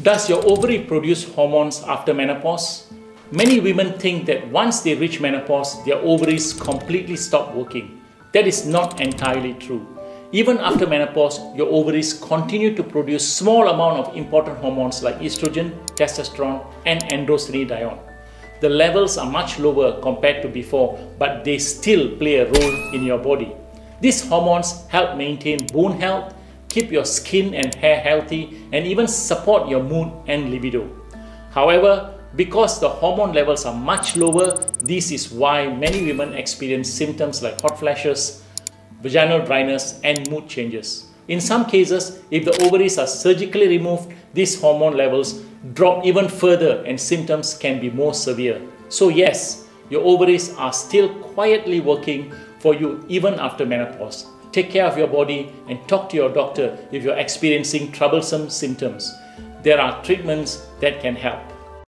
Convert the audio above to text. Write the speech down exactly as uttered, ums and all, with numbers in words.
Does your ovary produce hormones after menopause? Many women think that once they reach menopause, their ovaries completely stop working. That is not entirely true. Even after menopause, your ovaries continue to produce small amount of important hormones like estrogen, testosterone, and androstenedione. The levels are much lower compared to before, but they still play a role in your body. These hormones help maintain bone health, keep your skin and hair healthy, and even support your mood and libido. However, because the hormone levels are much lower, this is why many women experience symptoms like hot flashes, vaginal dryness, and mood changes. In some cases, if the ovaries are surgically removed, these hormone levels drop even further and symptoms can be more severe. So yes, your ovaries are still quietly working for you even after menopause. Take care of your body and talk to your doctor if you're experiencing troublesome symptoms. There are treatments that can help.